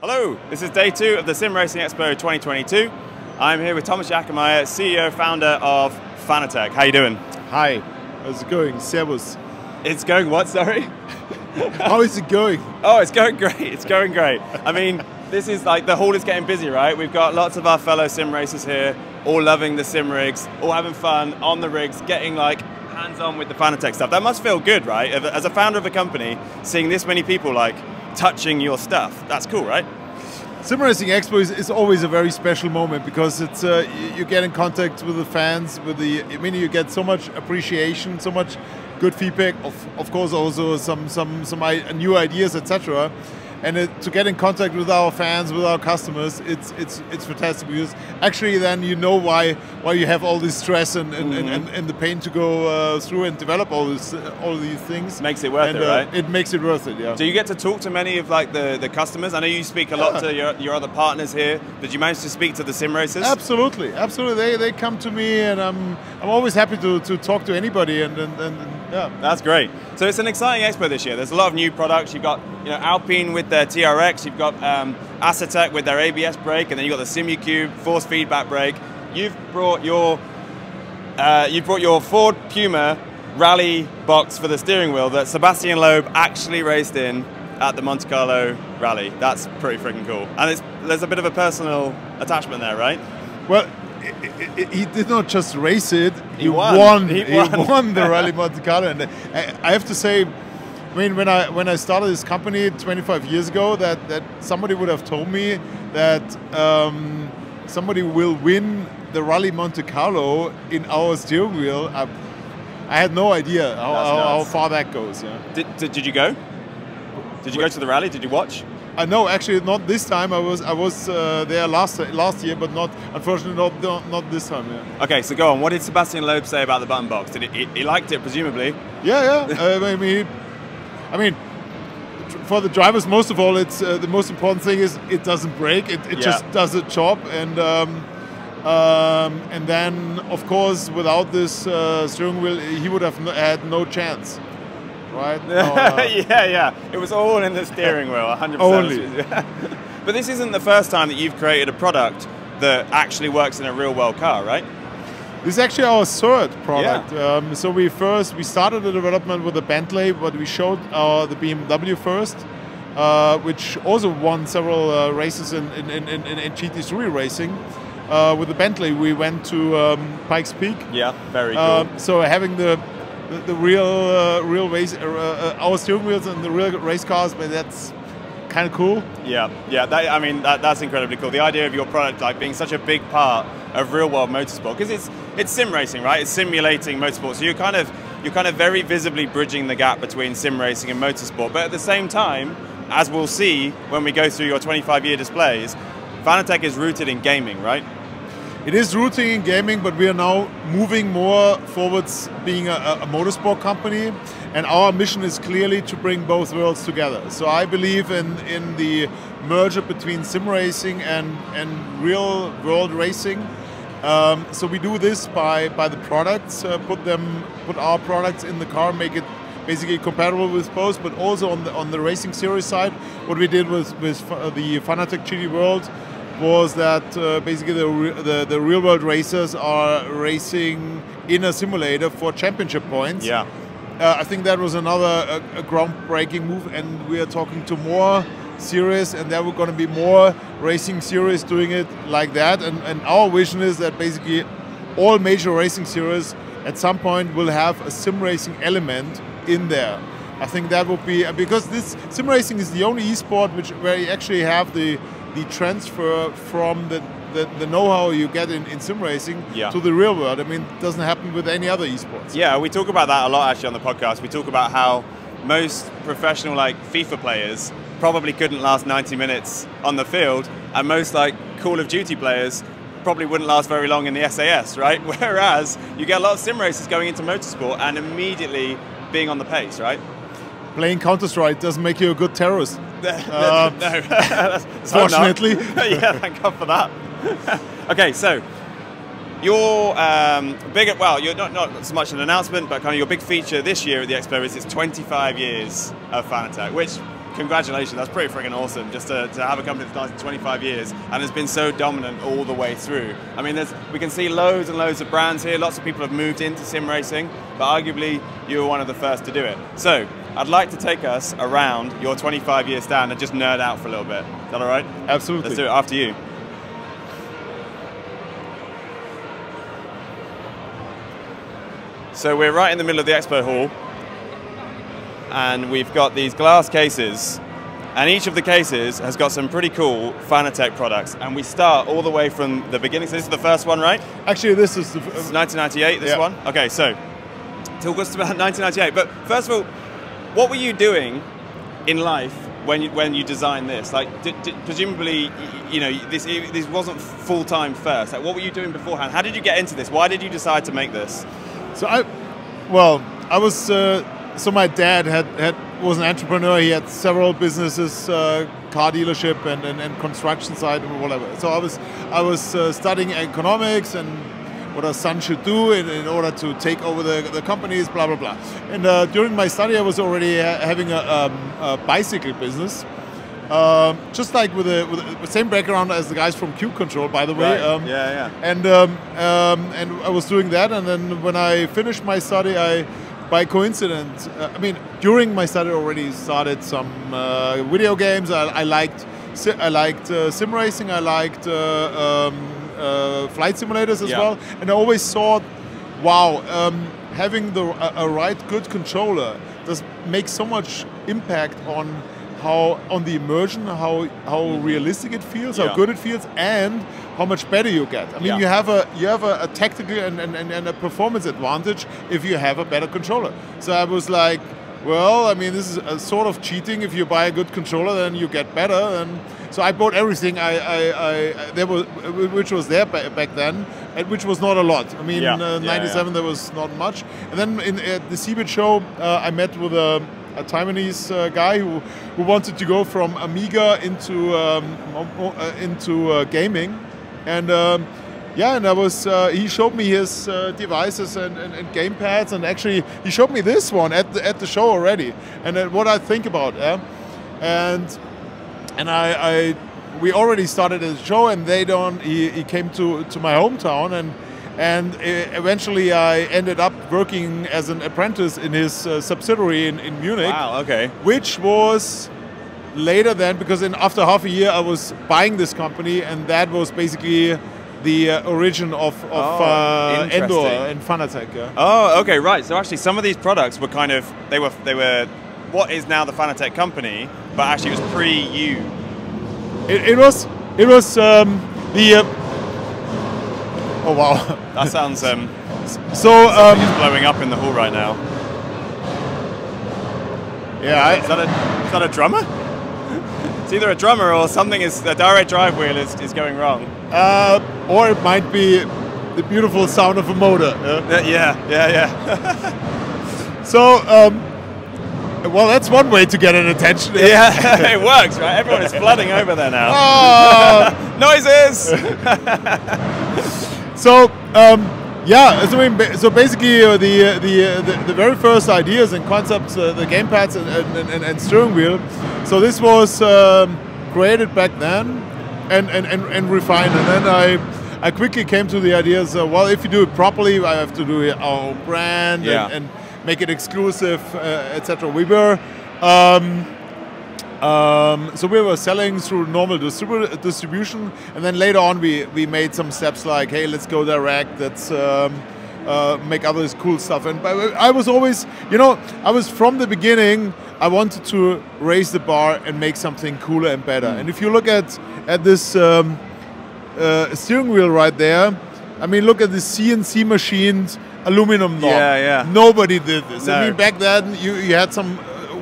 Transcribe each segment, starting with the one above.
Hello, this is day two of the Sim Racing Expo 2022. I'm here with Thomas Jakemeyer, CEO, founder of Fanatec. How you doing? Hi, how's it going? Servus. It's going what, sorry? How is it going? Oh, it's going great, it's going great. I mean, this is like, the hall is getting busy, right? We've got lots of our fellow sim racers here, all loving the sim rigs, all having fun on the rigs, getting like hands-on with the Fanatec stuff. That must feel good, right? As a founder of a company, seeing this many people like, touching your stuff. That's cool, right? Sim Racing Expo is always a very special moment because it's you get in contact with the fans, with the, I mean, you get so much appreciation, so much good feedback, of course also some new ideas, etc. And to get in contact with our fans, with our customers, it's fantastic because actually then you know why you have all this stress and the pain to go through and develop all these things. Makes it worth it, right? It makes it worth it, yeah. Do you get to talk to many of like the customers? I know you speak a lot to your other partners here. Did you manage to speak to the sim racers? Absolutely, absolutely. They come to me, and I'm always happy to talk to anybody and yeah, that's great. So it's an exciting expo this year. There's a lot of new products. You've got, you know, Alpine with their TRX. You've got Asiatech with their ABS brake, and then you've got the SimuCube force feedback brake. You've brought your Ford Puma rally box for the steering wheel that Sebastian Loeb actually raced in at the Monte Carlo rally. That's pretty freaking cool. And there's a bit of a personal attachment there, right? Well, he did not just race it, he won the Rally Monte Carlo. And I have to say, I mean, when I started this company 25 years ago, that somebody would have told me that somebody will win the Rally Monte Carlo in our steering wheel, I had no idea how far that goes. Yeah. Did you go? Did you go to the rally? Did you watch? No, actually not this time. I was there last year, but not, unfortunately, not this time. Yeah. Okay, so go on. What did Sebastian Loeb say about the button box? Did he liked it, presumably? Yeah, yeah. I mean, for the drivers, most of all, it's the most important thing is it doesn't break. It just does a job, and then of course without this steering wheel, he would have had no chance. Right? No, yeah. It was all in the steering wheel, 100%. Only. But this isn't the first time that you've created a product that actually works in a real-world car, right? This is actually our third product. Yeah. So we started the development with the Bentley, but we showed the BMW first, which also won several races in GT3 racing. With the Bentley, we went to Pikes Peak. Yeah, very cool. So having the real race, our steering wheels and the real race cars, but that's kind of cool. Yeah. That's incredibly cool. The idea of your product like being such a big part of real world motorsport, because it's sim racing, right? It's simulating motorsport. So you're kind of very visibly bridging the gap between sim racing and motorsport. But at the same time, as we'll see when we go through your 25-year displays, Fanatec is rooted in gaming, right? It is rooting in gaming, but we are now moving more forwards, being a motorsport company, and our mission is clearly to bring both worlds together. So I believe in the merger between sim racing and real world racing. So we do this by the products, put our products in the car, make it basically compatible with both, but also on the racing series side, what we did with the Fanatec GT World. Was that basically the real world racers are racing in a simulator for championship points. Yeah, I think that was another a groundbreaking move, and we are talking to more series, and there were going to be more racing series doing it like that. And our vision is that basically all major racing series at some point will have a sim racing element in there. I think that would be because this sim racing is the only esport where you actually have the transfer from the know-how you get in sim racing to the real world. I mean, it doesn't happen with any other esports. Yeah, we talk about that a lot actually on the podcast. We talk about how most professional like FIFA players probably couldn't last 90 minutes on the field, and most like Call of Duty players probably wouldn't last very long in the SAS, right? Whereas you get a lot of sim racers going into motorsport and immediately being on the pace, right? Playing Counter-Strike doesn't make you a good terrorist. No. Fortunately. Yeah, thank God for that. Okay, so your you're not so much an announcement, but kind of your big feature this year at the Expo is it's 25 years of Fanatec, which congratulations, that's pretty freaking awesome, just to have a company that's lasted 25 years and has been so dominant all the way through. I mean, we can see loads and loads of brands here, lots of people have moved into sim racing, but arguably you were one of the first to do it. So, I'd like to take us around your 25-year stand and just nerd out for a little bit. Is that all right? Absolutely. Let's do it, after you. So we're right in the middle of the expo hall, and we've got these glass cases, and each of the cases has got some pretty cool Fanatec products, and we start all the way from the beginning. So this is the first one, right? Actually, this is the this is 1998, this one? Okay, so talk us about 1998, but first of all, what were you doing in life when you designed this? Like, presumably, you know, this wasn't full-time first. Like, what were you doing beforehand? How did you get into this? Why did you decide to make this? So so my dad was an entrepreneur. He had several businesses, car dealership and construction site and whatever. So I was studying economics and what a son should do in order to take over the companies, blah, blah, blah. And during my study, I was already having a bicycle business. Just like with the same background as the guys from Cube Control, by the way. Right. And I was doing that, and then when I finished my study, during my study already started some video games. I liked sim racing. I liked flight simulators as well, and I always thought, wow, having a right good controller does make so much impact on the immersion, how realistic it feels, how good it feels, and how much better you get. I mean, you have a tactical and a performance advantage if you have a better controller. So I was like, well, I mean, this is a sort of cheating. If you buy a good controller, then you get better. And so I bought everything which was there back then, and which was not a lot. I mean, '97 there was not much. And then at the Cebit show, I met with a Taiwanese guy who wanted to go from Amiga into gaming, and he showed me his devices and game pads, and actually he showed me this one at the show already, and what I think about, and we already started a show, and he came to my hometown, and eventually I ended up working as an apprentice in his subsidiary in Munich. Wow, okay. Which was later then, because after half a year I was buying this company, and that was basically the origin of Endor and Fanatec. Yeah. Oh, okay, right. So actually some of these products were kind of, they were what is now the Fanatec company, but actually it was pre-you. Oh wow! That sounds is blowing up in the hall right now. Yeah, is that a drummer? It's either a drummer or something. The direct drive wheel is going wrong. Or it might be the beautiful sound of a motor. Yeah. So, well, that's one way to get an attention. Yeah, it works, right? Everyone is flooding over there now. Oh. Noises. So basically the very first ideas and concepts, the gamepads and steering wheel. So this was created back then and refined. And then I quickly came to the ideas, well, if you do it properly, I have to do our own brand and make it exclusive, etc. So we were selling through normal distribution, and then later on we made some steps like, hey, let's go direct, let's make all this cool stuff. And I was always, from the beginning, I wanted to raise the bar and make something cooler and better. And if you look at this steering wheel right there, I mean, look at the CNC machined aluminum knob. Nobody did this. No. I mean, back then you had some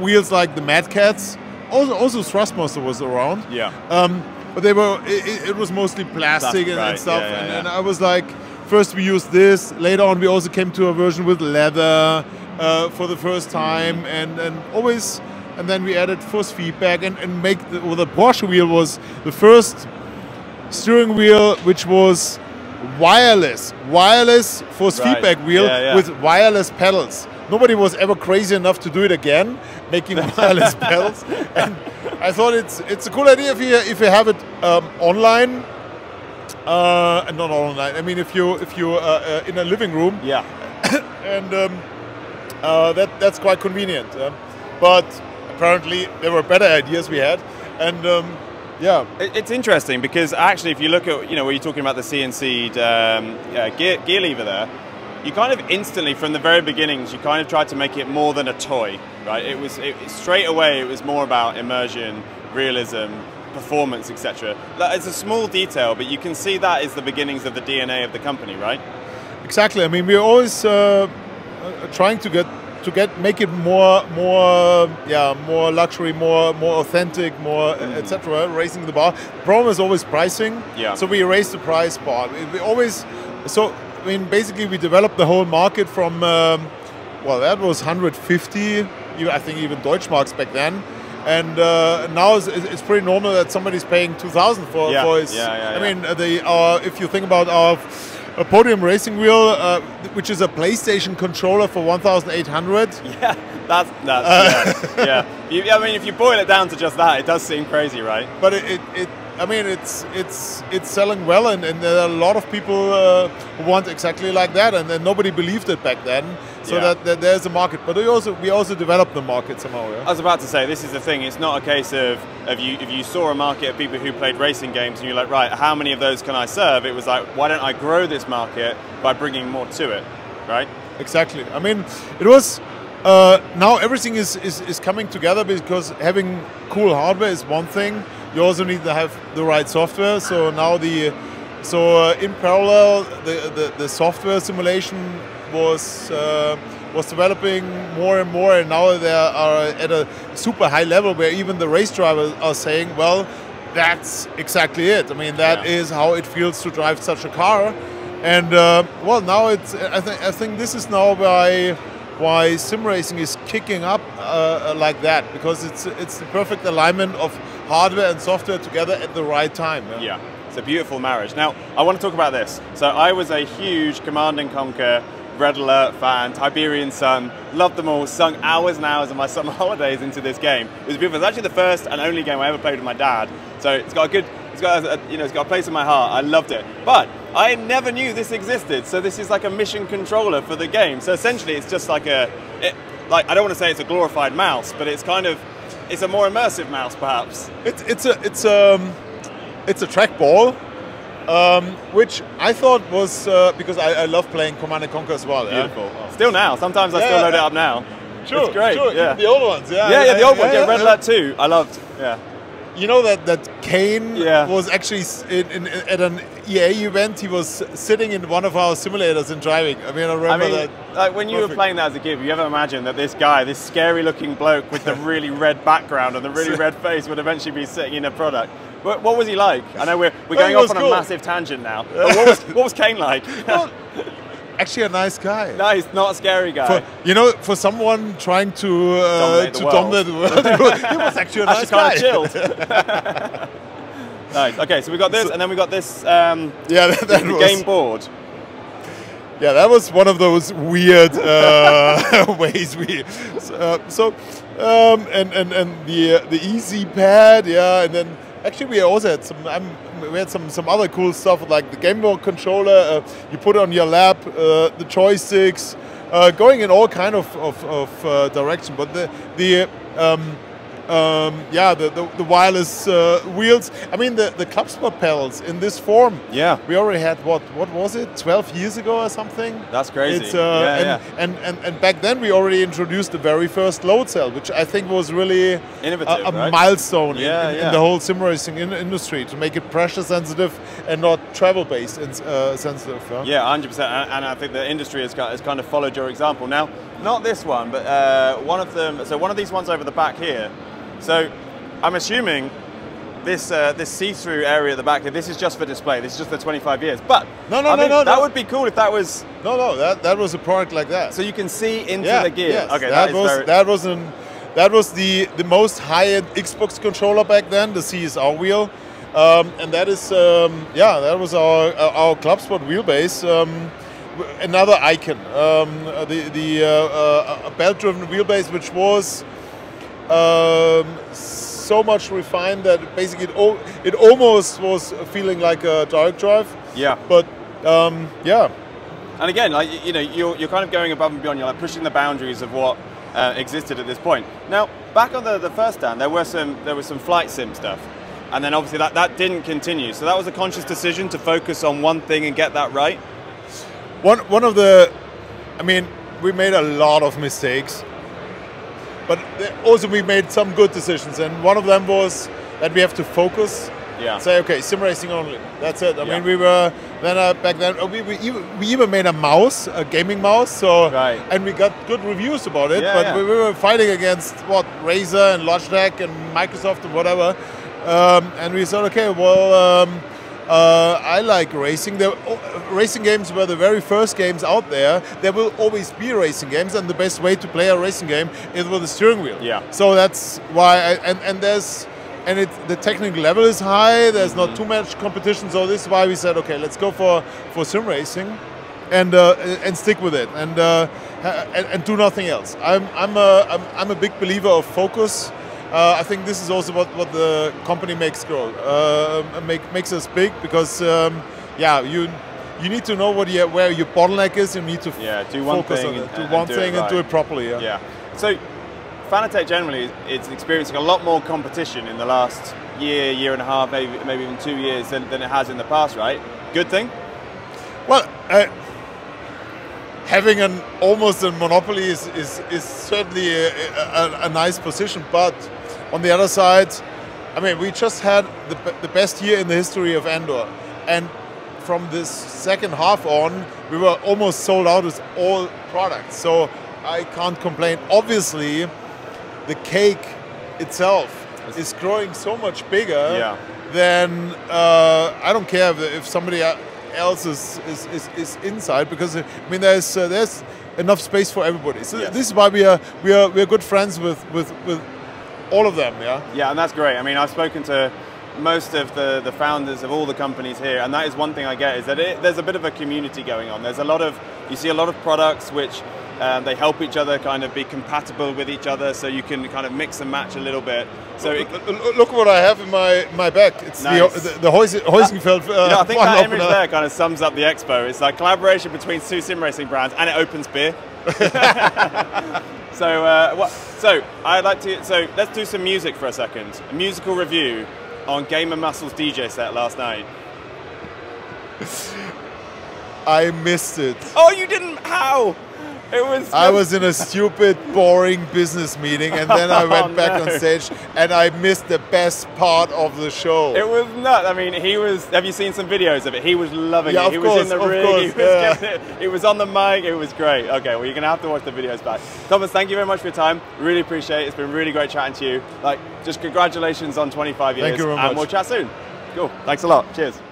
wheels like the Mad Catz. Also, Thrustmaster was around. Yeah. But they were. It was mostly plastic and stuff. And I was like, first we used this. Later on, we also came to a version with leather for the first time, and then we added force feedback and the Porsche wheel was the first steering wheel which was wireless force feedback wheel with wireless pedals. Nobody was ever crazy enough to do it again, making wireless bells. And I thought it's a cool idea if you have it online. Not online. I mean, if you in a living room. Yeah. And that's quite convenient. But apparently there were better ideas we had, and yeah, it's interesting because actually, if you look at, you know, where you're talking about the CNC'd gear lever there, you kind of instantly, from the very beginnings, you kind of tried to make it more than a toy, right? It straight away, it was more about immersion, realism, performance, etc. It's a small detail, but you can see that is the beginnings of the DNA of the company, right? Exactly. I mean, we're always trying to get make it more luxury, more authentic, more etc. Raising the bar. The problem is always pricing. Yeah. So we raise the price bar. We always, so I mean, basically we developed the whole market from well, that was 150, I think, even Deutschmarks back then. And now it's pretty normal that somebody's paying 2,000 for his. Yeah, I mean, if you think about our podium racing wheel, which is a PlayStation controller for 1,800. Yeah, that's yeah. I mean, if you boil it down to just that, it does seem crazy, right? But I mean, it's selling well, and there are a lot of people who want exactly like that, and then nobody believed it back then. So that there's a market, but we also developed the market somehow. Yeah? I was about to say, this is the thing. It's not a case of if you saw a market of people who played racing games and you're like, right, how many of those can I serve? It was like, why don't I grow this market by bringing more to it, right? Exactly. I mean, it was now everything is coming together, because having cool hardware is one thing. You also need to have the right software. So now in parallel the software simulation was developing more and more, and now they are at a super high level where even the race drivers are saying, well, that's exactly it. I mean, that is how it feels to drive such a car. And well, now I think this is now why sim racing is kicking up like that, because it's the perfect alignment of hardware and software together at the right time. Yeah. It's a beautiful marriage. Now, I want to talk about this. So I was a huge Command and Conquer, Red Alert fan, Tiberian Sun, loved them all, sunk hours and hours of my summer holidays into this game. It was beautiful. It was actually the first and only game I ever played with my dad. So it's got a place in my heart. I loved it. But I never knew this existed. So this is like a mission controller for the game. So essentially it's just like I don't want to say it's a glorified mouse, but it's kind of, it's a more immersive mouse perhaps. It's a trackball, which I thought was, because I love playing Command and Conquer as well. Beautiful. Yeah? Still now. Sometimes I still load it up now. Sure, it's great. Sure. Yeah. The old ones. Yeah, the old ones. Yeah, Red Alert 2. I loved. Yeah. You know that Kane was actually at an EA event. He was sitting in one of our simulators and driving. I mean, I remember that. Like when you were playing that as a kid, you ever imagined that this guy, this scary-looking bloke with the really red background and the really red face, would eventually be sitting in a product? What was he like? I know we're going off on a massive tangent now. But what was Kane like? Well, actually, a nice guy. Nice, not a scary guy. For someone trying to dominate the world, he was actually a nice guy. Kind of chilled. Nice. Okay, so we got this, and then we got this. That was game board. Yeah, that was one of those weird ways we. And the easy pad, and then. Actually, we also had some other cool stuff, like the Game Boy controller. You put on your lap, the joysticks, going in all kind of direction. But the wireless wheels. I mean, the club sport pedals in this form. Yeah, we already had what was it, 12 years ago or something? That's crazy. It's, and back then we already introduced the very first load cell, which I think was really innovative, a milestone in the whole sim racing industry, to make it pressure sensitive and not travel based sensitive. Huh? Yeah, 100%. And I think the industry has kind of followed your example now. Not this one, but one of them. So one of these ones over the back here. So I'm assuming this see-through area at the back here, this is just for display. This is just for 25 years. But that would be cool if that was... that was a product like that. So you can see into the gear. Yes. Okay, that was the most high-end Xbox controller back then, the CSR wheel. And that is that was our club sport wheelbase. another icon. The belt-driven wheelbase, which was so much refined that basically it almost was feeling like a direct drive. Yeah. But yeah. And again, like, you know, you're kind of going above and beyond. You're like pushing the boundaries of what existed at this point. Now, back on the first stand, there was some flight sim stuff. And then obviously that didn't continue. So that was a conscious decision to focus on one thing and get that right. One of the, I mean, we made a lot of mistakes, but also we made some good decisions. And one of them was that we have to focus. Yeah. Say, okay, sim racing only. That's it. I mean, we were then back then. We even made a mouse, a gaming mouse. So and we got good reviews about it. Yeah, but we were fighting against what Razer and Logitech and Microsoft and whatever. And we thought, okay, well, I like racing. Racing games were the very first games out there. There will always be racing games, and the best way to play a racing game is with a steering wheel. Yeah. So that's why, the technical level is high. There's not too much competition, so this is why we said, okay, let's go for sim racing, and stick with it, and do nothing else. I'm a big believer of focus. I think this is also what the company makes grow, makes us big, because yeah, you need to know where your bottleneck is. You need to do one thing and do it properly. Yeah. So Fanatec generally is experiencing a lot more competition in the last year and a half, maybe even 2 years than it has in the past, right? Good thing. Well, having almost a monopoly is certainly a nice position, but on the other side, I mean, we just had the best year in the history of Endor, and from this second half on, we were almost sold out with all products. So I can't complain. Obviously, the cake itself is growing so much bigger than I don't care if somebody else is inside, because I mean there's enough space for everybody. So this is why we are good friends with all of them. Yeah, and that's great. I mean, I've spoken to most of the founders of all the companies here, and that is one thing I get, is that there's a bit of a community going on. There's you see a lot of products which they help each other kind of be compatible with each other, so you can kind of mix and match a little bit. So look what I have in my bag. It's nice. the Heusenfeld. I think that image there kind of sums up the expo. It's like collaboration between two sim racing brands, and it opens beer. So let's do some music for a second. A musical review on Game and Muscle's DJ set last night. I missed it. Oh, you didn't? How? I was in a stupid, boring business meeting, and then I went back on stage, and I missed the best part of the show. It was nuts. I mean, he was. Have you seen some videos of it? He was loving it. He was in the ring. He was on the mic. It was great. Okay, well, you're gonna have to watch the videos back. Thomas, thank you very much for your time. Really appreciate it. It's been really great chatting to you. Like, just congratulations on 25 years. Thank you very much. And we'll chat soon. Cool. Thanks a lot. Cheers.